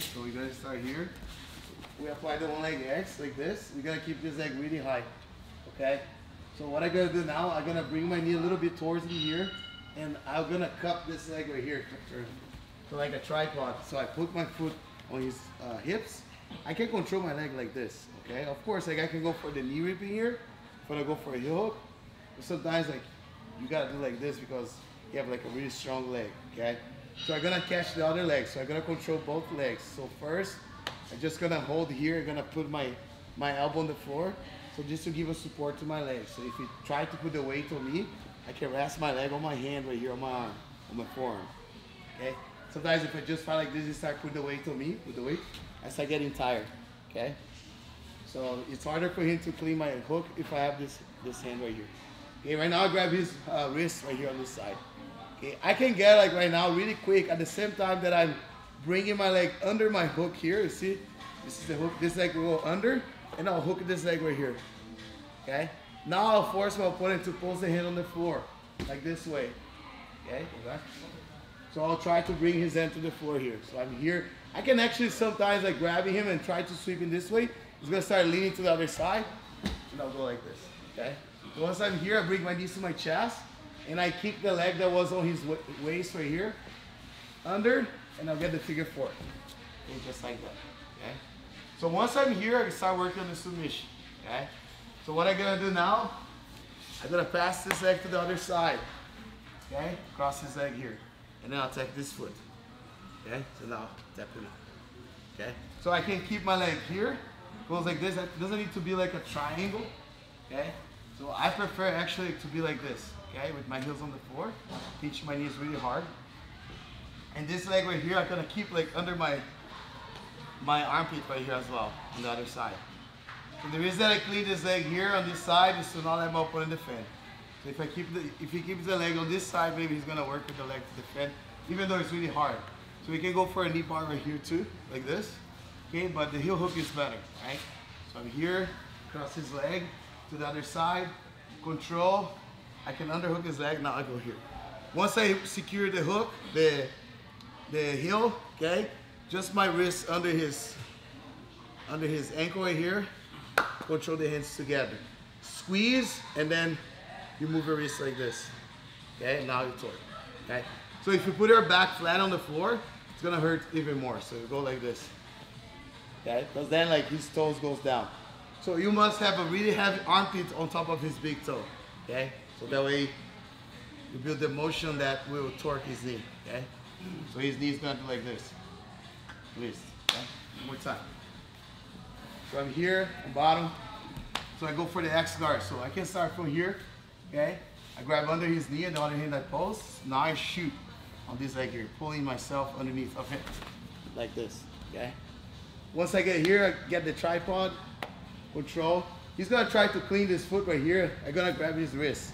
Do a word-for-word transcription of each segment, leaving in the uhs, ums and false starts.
So we're gonna start here. We apply the one leg X like this. We're gonna keep this leg really high, okay? So what I'm gonna do now, I'm gonna bring my knee a little bit towards me here, and I'm gonna cup this leg right here to like a tripod. So I put my foot on his uh, hips. I can control my leg like this, okay? Of course, like I can go for the knee rip in here, but I go for a heel hook. But sometimes like you gotta do like this because you have like a really strong leg, okay? So I'm gonna catch the other leg. So I'm gonna control both legs. So first, I'm just gonna hold here. I'm gonna put my, my elbow on the floor. So just to give a support to my leg. So if you try to put the weight on me, I can rest my leg on my hand right here on my arm, on my forearm, okay? Sometimes if I just fight like this, you start putting the weight on me, with the weight, I start getting tired, okay? So it's harder for him to clean my hook if I have this, this hand right here. Okay, right now I grab his uh, wrist right here on this side. Okay, I can get like right now really quick at the same time that I'm bringing my leg under my hook here. You see, this is the hook. This leg will go under, and I'll hook this leg right here. Okay, now I'll force my opponent to pose the hand on the floor, like this way. Okay, so I'll try to bring his hand to the floor here. So I'm here. I can actually sometimes like grabbing him and try to sweep him this way. He's gonna start leaning to the other side, and I'll go like this. Okay, so once I'm here, I bring my knees to my chest. And I kick the leg that was on his waist right here, under, and I'll get the figure four. And just like that, okay? So once I'm here, I can start working on the submission, okay? So what I'm gonna do now, I'm gonna pass this leg to the other side, okay? Cross this leg here, and then I'll take this foot, okay? So now, tap it out, okay? So I can keep my leg here, goes like this. It doesn't need to be like a triangle, okay? So I prefer actually to be like this, okay, with my heels on the floor, pinch my knees really hard. And this leg right here, I'm gonna keep like under my my armpit right here as well, on the other side. So the reason that I clean this leg here on this side is to not let my opponent defend. So if I keep the, if he keeps the leg on this side, maybe he's gonna work with the leg to defend, even though it's really hard. So we can go for a knee bar right here too, like this, okay? But the heel hook is better, right? So I'm here, cross his leg, to the other side, control. I can underhook his leg, now I go here. Once I secure the hook, the, the heel, okay? Just my wrist under his, under his ankle right here. Control the hands together. Squeeze, and then you move your wrist like this. Okay, now you torque, okay? So if you put your back flat on the floor, it's gonna hurt even more. So you go like this, okay? Because then like his toes goes down. So you must have a really heavy armpit on top of his big toe, okay? So that way you build the motion that will torque his knee, okay? So his knee is going to be like this, wrist, okay? One more time. So I'm here, on bottom, so I go for the X guard. So I can start from here, okay? I grab under his knee and the other hand I pose. Now I shoot on this leg here, pulling myself underneath of him, like this, okay? Once I get here, I get the tripod, control. He's gonna try to clean this foot right here. I'm gonna grab his wrist,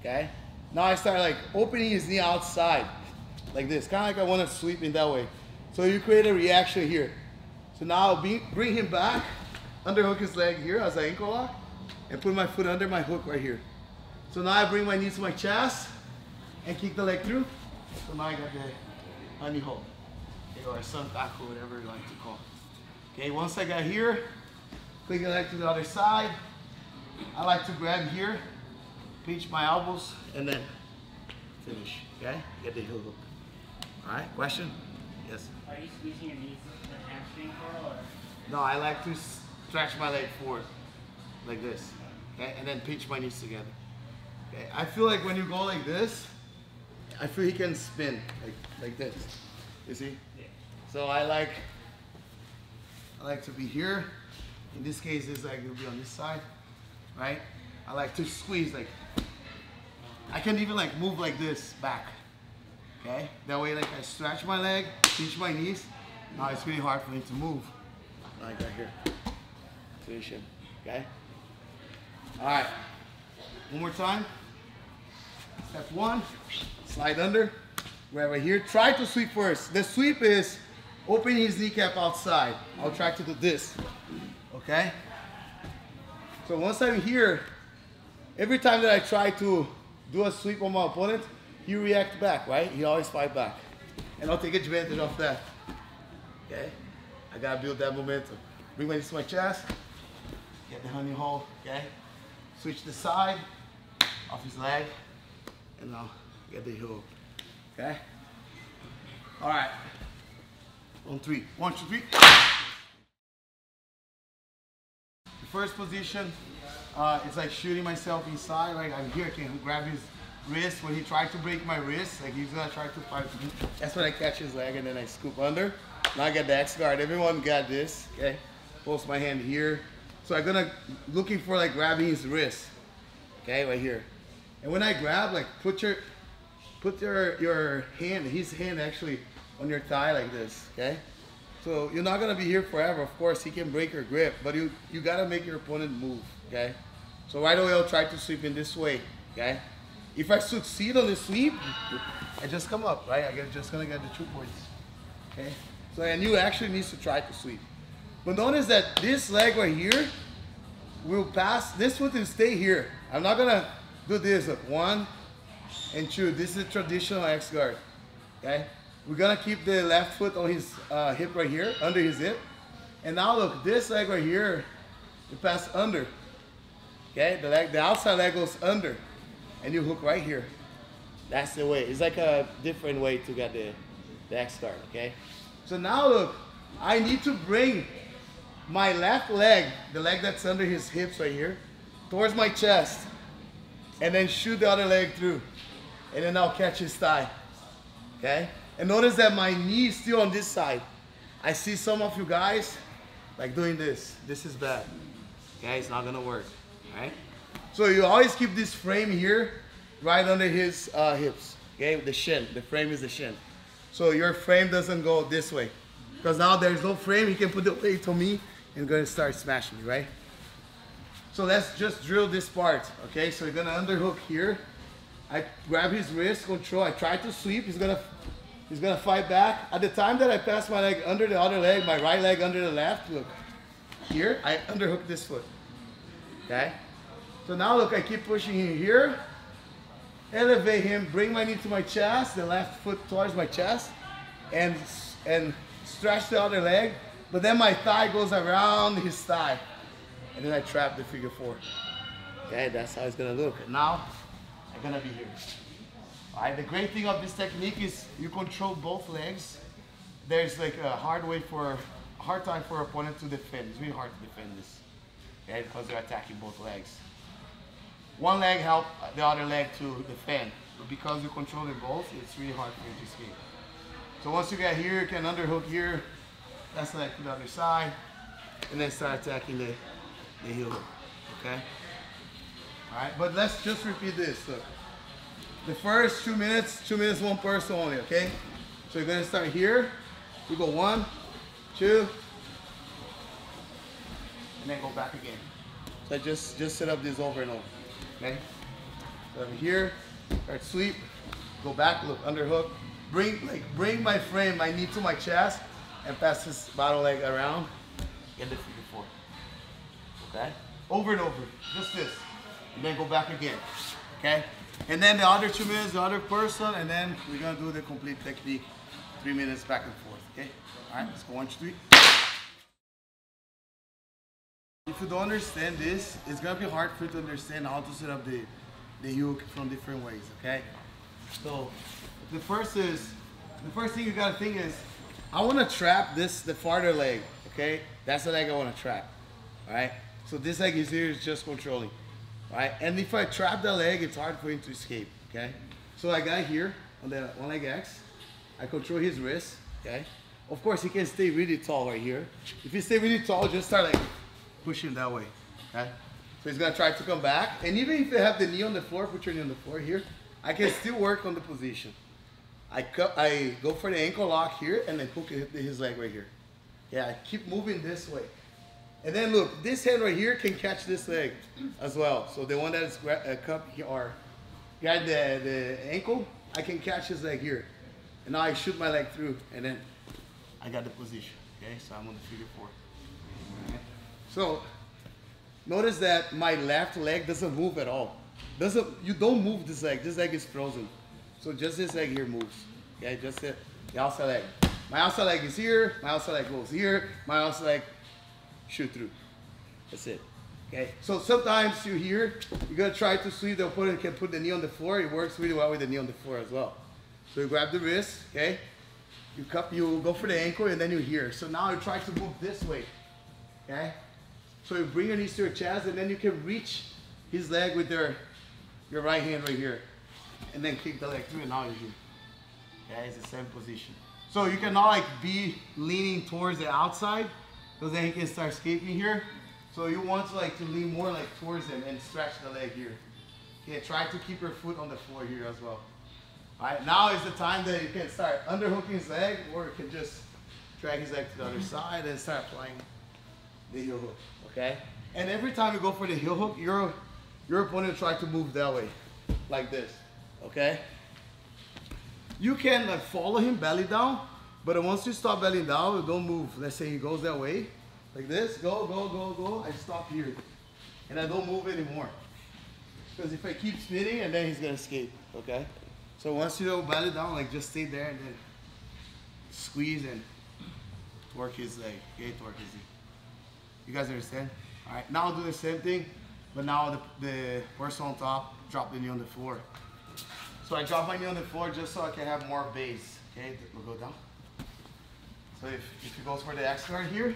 okay? Now I start like opening his knee outside, like this, kind of like I wanna sweep in that way. So you create a reaction here. So now I'll be, bring him back, underhook his leg here as an ankle lock, and put my foot under my hook right here. So now I bring my knee to my chest, and kick the leg through. So now I got the honey hole, or sankaku, whatever you like to call it. Okay, once I got here, click the leg to the other side. I like to grab here, pinch my elbows, and then finish, okay? Get the heel hook. All right, question? Yes? Are you squeezing your knees like hamstring curl or? No, I like to stretch my leg forward, like this, okay? And then pinch my knees together. Okay, I feel like when you go like this, I feel he can spin, like, like this, you see? Yeah. So I like, I like to be here. In this case, this leg will be on this side, right? I like to squeeze, like, I can even like move like this back, okay? That way, like I stretch my leg, pinch my knees. Now it's really hard for me to move. Like right here, finish him, okay? All right, one more time. Step one, slide under, grab right here. Try to sweep first. The sweep is open his kneecap outside. I'll try to do this. Okay? So once I'm here, every time that I try to do a sweep on my opponent, he reacts back, right? He always fights back. And I'll take advantage of that. Okay? I gotta build that momentum. Bring weights to my chest. Get the honey hole, okay? Switch the side, off his leg, and now get the heel, okay? All right, on three. One, two, three. The first position, uh, it's like shooting myself inside. Like I'm here, I can grab his wrist. When he tried to break my wrist, like he's gonna try to fight me. That's when I catch his leg and then I scoop under. Now I got the X guard. Everyone got this, okay? Post my hand here. So I'm gonna, looking for like grabbing his wrist, okay, right here. And when I grab, like put your, put your, your hand, his hand actually on your thigh like this, okay? So you're not gonna be here forever, of course, he can break your grip, but you, you gotta make your opponent move, okay? So right away I'll try to sweep in this way, okay? If I succeed on the sweep, I just come up, right? I'm just gonna get the two points, okay? So and you actually need to try to sweep. But notice that this leg right here will pass, this one will stay here. I'm not gonna do this, look, one and two. This is a traditional X guard, okay? We're gonna keep the left foot on his uh, hip right here, under his hip. And now look, this leg right here, it passes under, okay? The leg, the outside leg goes under and you hook right here. That's the way, it's like a different way to get the, the X guard, okay? So now look, I need to bring my left leg, the leg that's under his hips right here, towards my chest, and then shoot the other leg through, and then I'll catch his thigh, okay? And notice that my knee is still on this side. I see some of you guys like doing this. This is bad, okay? It's not gonna work, all right? So you always keep this frame here, right under his uh, hips, okay? The shin, the frame is the shin. So your frame doesn't go this way. Because now there's no frame, he can put the weight on me and gonna start smashing me, right? So let's just drill this part, okay? So you're gonna underhook here. I grab his wrist, control, I try to sweep, he's gonna he's gonna fight back. At the time that I pass my leg under the other leg, my right leg under the left, look. Here, I underhook this foot, okay? So now look, I keep pushing him here. Elevate him, bring my knee to my chest, the left foot towards my chest, and and. Stretch the other leg, but then my thigh goes around his thigh. And then I trap the figure four. Okay, that's how it's gonna look. And now, I'm gonna be here. All right, the great thing of this technique is you control both legs. There's like a hard way for, hard time for opponent to defend. It's really hard to defend this, okay, because they're attacking both legs. One leg helps the other leg to defend, but because you control them both, it's really hard for you to escape. So once you get here, you can underhook here. That's like the other side. And then start attacking the, the heel, okay? All right, but let's just repeat this. Look, the first two minutes, two minutes, one person only, okay? So you're gonna start here. You go one, two, and then go back again. So just, just set up this over and over, okay? So I'm here, start sweep, go back, look, underhook. Bring, like, bring my frame, my knee to my chest, and pass his bottom leg around. Get the figure four. Okay? Over and over. Just this. And then go back again. Okay? And then the other two minutes, the other person, and then we're gonna do the complete technique. Three minutes back and forth. Okay? Alright, let's go one, two, three. If you don't understand this, it's gonna be hard for you to understand how to set up the, the yoke from different ways, okay? So the first is, the first thing you gotta think is, I wanna trap this, the farther leg, okay? That's the leg I wanna trap, all right? So this leg is here, is just controlling, all right? And if I trap the leg, it's hard for him to escape, okay? So I got here on the one leg X, I control his wrist, okay? Of course, he can stay really tall right here. If he stay really tall, just start like pushing that way, okay? So he's gonna try to come back. And even if you have the knee on the floor, put your knee on the floor here, I can still work on the position. I, cut, I go for the ankle lock here and then hook his leg right here. Yeah, I keep moving this way. And then look, this hand right here can catch this leg as well. So the one that is uh, cup here, or got the, the ankle, I can catch his leg here. And now I shoot my leg through and then I got the position. Okay, so I'm on the figure four. Okay. So notice that my left leg doesn't move at all. Doesn't, you don't move this leg, this leg is frozen. So just this leg here moves, okay? Just the outside leg. My outside leg is here, my outside leg goes here, my outside leg shoot through. That's it. Okay. So sometimes you hear, you're gonna try to sweep the opponent, can put the knee on the floor. It works really well with the knee on the floor as well. So you grab the wrist, okay? You cup, you go for the ankle, and then you hear. So now you try to move this way, okay? So you bring your knees to your chest, and then you can reach his leg with your, your right hand right here, and then kick the leg through, and now you shoot. Okay, it's the same position. So you cannot like be leaning towards the outside, because then he can start escaping here. So you want to like to lean more like towards him and stretch the leg here. Okay, try to keep your foot on the floor here as well. All right, now is the time that you can start underhooking his leg, or you can just drag his leg to the other side and start applying the heel hook, okay? And every time you go for the heel hook, your, your opponent will try to move that way, like this, okay? You can like, follow him belly down, but once you stop belly down, you don't move. Let's say he goes that way, like this, go, go, go, go, I stop here, and I don't move anymore. Because if I keep spinning, and then he's gonna escape, okay? So once you belly down, like just stay there and then squeeze and torque his leg. Okay, torque his leg. You guys understand? All right, now I'll do the same thing, but now the, the person on top, drop the knee on the floor. So I drop my knee on the floor just so I can have more base. Okay, we'll go down. So if, if he goes for the X guard here,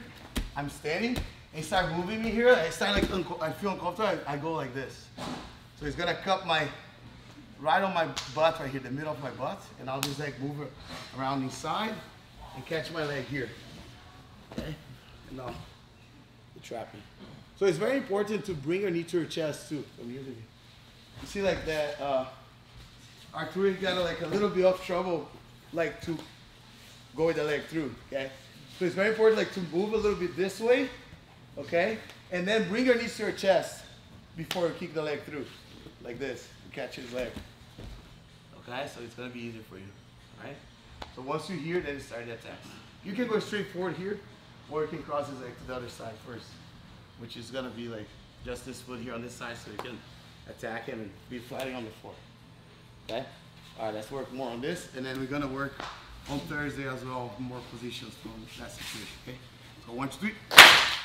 I'm standing, and he starts moving me here. I start like, I feel uncomfortable, I, I go like this. So he's gonna cup my, right on my butt right here, the middle of my butt, and I'll just like move it around inside and catch my leg here, okay? And now you trap me. So it's very important to bring your knee to your chest too. You see like that, uh, Arturo got like a little bit of trouble like to go with the leg through, okay? So it's very important like to move a little bit this way, okay? And then bring your knees to your chest before you kick the leg through, like this. Catch his leg. Okay, so it's gonna be easier for you. Alright? So once you hear, then you start the attack. You can go straight forward here, or you can cross his leg to the other side first, which is gonna be like just this foot here on this side, so you can attack him and be fighting on the floor. Okay? Alright, let's work more on this, and then we're gonna work on Thursday as well, more positions from that situation. Okay? So one, two, three.